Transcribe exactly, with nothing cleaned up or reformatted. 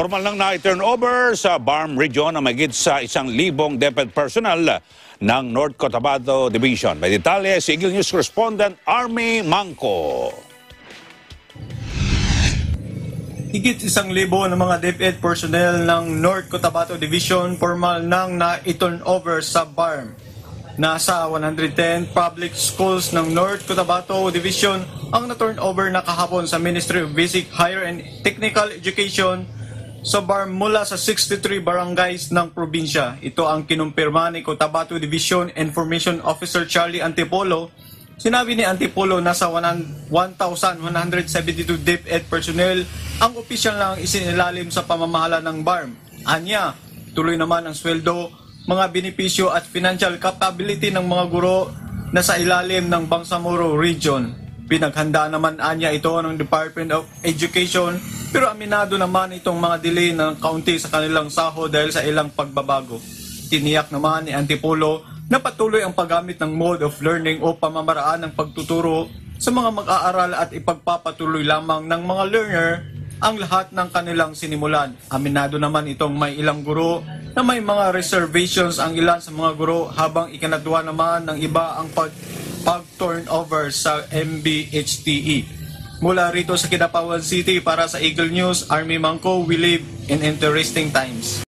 Formal lang na i-turn over sa BARMM Region ang magigit sa isang libong Deped personnel ng North Cotabato Division. May detalye si Eagle News Correspondent Army Manco. Higit isang libo ng mga D eped personnel ng North Cotabato Division formal nang na-turn over sa BARMM. Nasa one hundred ten public schools ng North Cotabato Division ang na-turn over na kahapon sa Ministry of Basic Higher and Technical Education sa BARMM mula sa sixty-three barangays ng probinsya. Ito ang kinumpirma ni Cotabato Division Information Officer Charlie Antipolo. Sinabi ni Antipolo na sa one thousand one hundred seventy-two D eped personnel ang opisyal na isinilalim sa pamamahala ng BARMM. Anya, tuloy naman ang sweldo, mga benepisyo at financial capability ng mga guro na sa ilalim ng Bangsamoro Region. Pinaghanda naman anya ito ng Department of Education, pero aminado naman itong mga delay ng kaunti sa kanilang sahod dahil sa ilang pagbabago. Tiniyak naman ni Antipolo na patuloy ang paggamit ng mode of learning o pamamaraan ng pagtuturo sa mga mag-aaral at ipagpapatuloy lamang ng mga learner ang lahat ng kanilang sinimulan. Aminado naman itong may ilang guro na may mga reservations ang ilan sa mga guro, habang ikanadwa naman ng iba ang pag, pag turnover sa M B H T E. Mula rito sa Kidapawan City para sa Eagle News, Army Manco, we live in interesting times.